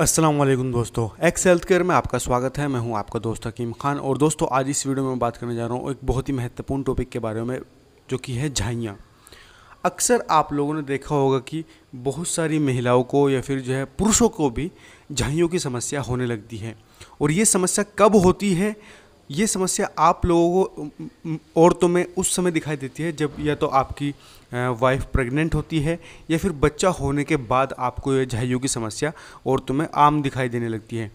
अस्सलाम वालेकुम दोस्तों, एक्स हेल्थ केयर में आपका स्वागत है। मैं हूं आपका दोस्त हकीम खान। और दोस्तों, आज इस वीडियो में बात करने जा रहा हूं एक बहुत ही महत्वपूर्ण टॉपिक के बारे में, जो कि है झाइयाँ। अक्सर आप लोगों ने देखा होगा कि बहुत सारी महिलाओं को या फिर जो है पुरुषों को भी झाइयों की समस्या होने लगती है। और ये समस्या कब होती है? ये समस्या आप लोगों को औरतों में उस समय दिखाई देती है जब या तो आपकी वाइफ प्रेग्नेंट होती है या फिर बच्चा होने के बाद आपको ये झाइयों की समस्या औरतों में आम दिखाई देने लगती है,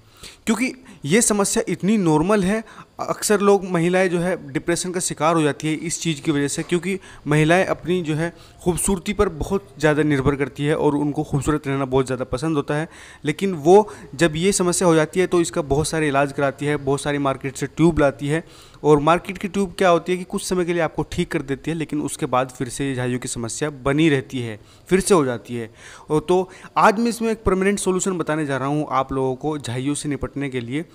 क्योंकि ये समस्या इतनी नॉर्मल है। अक्सर लोग महिलाएं जो है डिप्रेशन का शिकार हो जाती है इस चीज़ की वजह से, क्योंकि महिलाएं अपनी जो है खूबसूरती पर बहुत ज़्यादा निर्भर करती है और उनको खूबसूरत रहना बहुत ज़्यादा पसंद होता है। लेकिन वो जब ये समस्या हो जाती है तो इसका बहुत सारे इलाज कराती है, बहुत सारी मार्केट से ट्यूब लाती है। और मार्केट की ट्यूब क्या होती है कि कुछ समय के लिए आपको ठीक कर देती है, लेकिन उसके बाद फिर से ये झाइयों की समस्या बनी रहती है, फिर से हो जाती है। और तो आज मैं इसमें एक परमानेंट सॉल्यूशन बताने जा रहा हूँ आप लोगों को झाइयों से निपटने के लिए।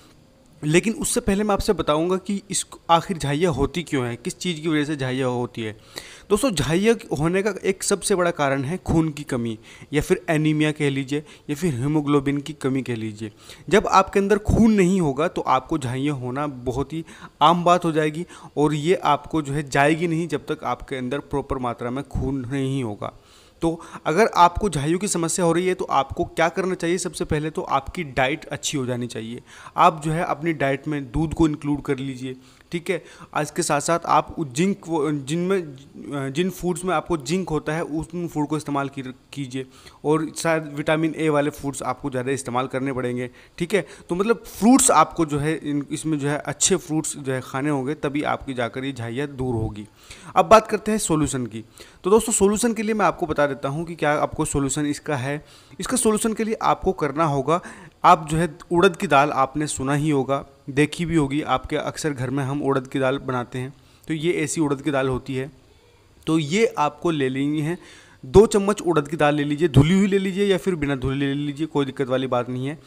लेकिन उससे पहले मैं आपसे बताऊंगा कि इस आखिर झाइयाँ होती क्यों है, किस चीज़ की वजह से झाइयाँ होती है। दोस्तों, झाइयाँ होने का एक सबसे बड़ा कारण है खून की कमी, या फिर एनीमिया कह लीजिए, या फिर हीमोग्लोबिन की कमी कह लीजिए। जब आपके अंदर खून नहीं होगा तो आपको झाइयाँ होना बहुत ही आम बात हो जाएगी, और ये आपको जो है जाएगी नहीं जब तक आपके अंदर प्रॉपर मात्रा में खून नहीं होगा। तो अगर आपको झाइयों की समस्या हो रही है तो आपको क्या करना चाहिए? सबसे पहले तो आपकी डाइट अच्छी हो जानी चाहिए। आप जो है अपनी डाइट में दूध को इंक्लूड कर लीजिए, ठीक है। आज के साथ साथ आप जिंक जिन फूड्स में आपको जिंक होता है उन फूड को इस्तेमाल कीजिए, और शायद विटामिन ए वाले फूड्स आपको ज़्यादा इस्तेमाल करने पड़ेंगे, ठीक है। तो मतलब फ्रूट्स आपको जो है इसमें जो है अच्छे फ्रूट्स जो है खाने होंगे, तभी आपकी जाकर ये झाइयाँ दूर होगी। अब बात करते हैं सोल्यूशन की। तो दोस्तों, सोल्यूशन के लिए मैं आपको बता देता हूँ कि क्या आपको सोल्यूशन इसका है। इसका सोल्यूशन के लिए आपको करना होगा, आप जो है उड़द की दाल आपने सुना ही होगा, देखी भी होगी, आपके अक्सर घर में हम उड़द की दाल बनाते हैं। तो ये ऐसी उड़द की दाल होती है। तो ये आपको ले लेनी है, 2 चम्मच उड़द की दाल ले लीजिए, धुली हुई ले लीजिए या फिर बिना धुली ले लीजिए, कोई दिक्कत वाली बात नहीं है।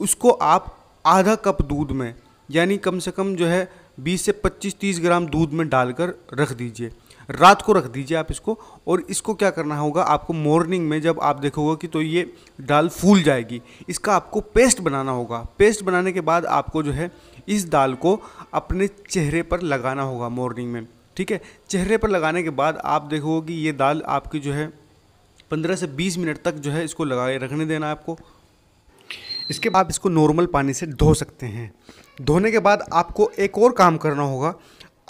उसको आप आधा कप दूध में, यानी कम से कम जो है 20 से 25-30 ग्राम दूध में डालकर रख दीजिए, रात को रख दीजिए आप इसको। और इसको क्या करना होगा आपको, मॉर्निंग में जब आप देखोगे कि तो ये दाल फूल जाएगी, इसका आपको पेस्ट बनाना होगा। पेस्ट बनाने के बाद आपको जो है इस दाल को अपने चेहरे पर लगाना होगा मॉर्निंग में, ठीक है। चेहरे पर लगाने के बाद आप देखोगे कि ये दाल आपकी जो है 15 से 20 मिनट तक जो है इसको लगाए रखने देना आपको। इसके बाद इसको नॉर्मल पानी से धो सकते हैं। धोने के बाद आपको एक और काम करना होगा।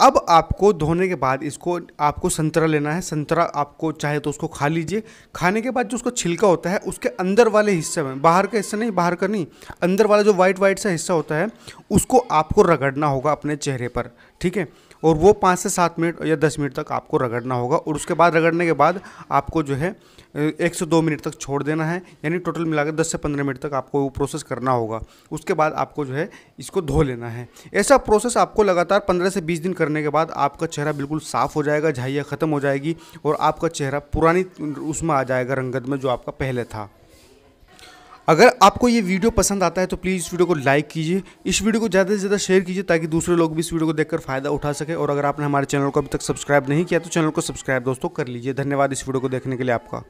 अब आपको धोने के बाद इसको आपको संतरा लेना है। संतरा आपको चाहे तो उसको खा लीजिए। खाने के बाद जो उसका छिलका होता है उसके अंदर वाले हिस्से में, बाहर का हिस्सा नहीं, बाहर का नहीं, अंदर वाला जो वाइट वाइट सा हिस्सा होता है उसको आपको रगड़ना होगा अपने चेहरे पर, ठीक है। और वो 5 से 7 मिनट या 10 मिनट तक आपको रगड़ना होगा। और उसके बाद रगड़ने के बाद आपको जो है 1 से 2 मिनट तक छोड़ देना है, यानी टोटल मिलाकर 10 से 15 मिनट तक आपको वो प्रोसेस करना होगा। उसके बाद आपको जो है इसको धो लेना है। ऐसा प्रोसेस आपको लगातार 15 से 20 दिन करने के बाद आपका चेहरा बिल्कुल साफ़ हो जाएगा, झाइयाँ ख़त्म हो जाएगी और आपका चेहरा पुरानी उसमें आ जाएगा रंगत में जो आपका पहले था। अगर आपको ये वीडियो पसंद आता है तो प्लीज़ इस वीडियो को लाइक कीजिए, इस वीडियो को ज़्यादा से ज़्यादा शेयर कीजिए ताकि दूसरे लोग भी इस वीडियो को देखकर फ़ायदा उठा सके। और अगर आपने हमारे चैनल को अभी तक सब्सक्राइब नहीं किया तो चैनल को सब्सक्राइब दोस्तों कर लीजिए। धन्यवाद इस वीडियो को देखने के लिए आपका।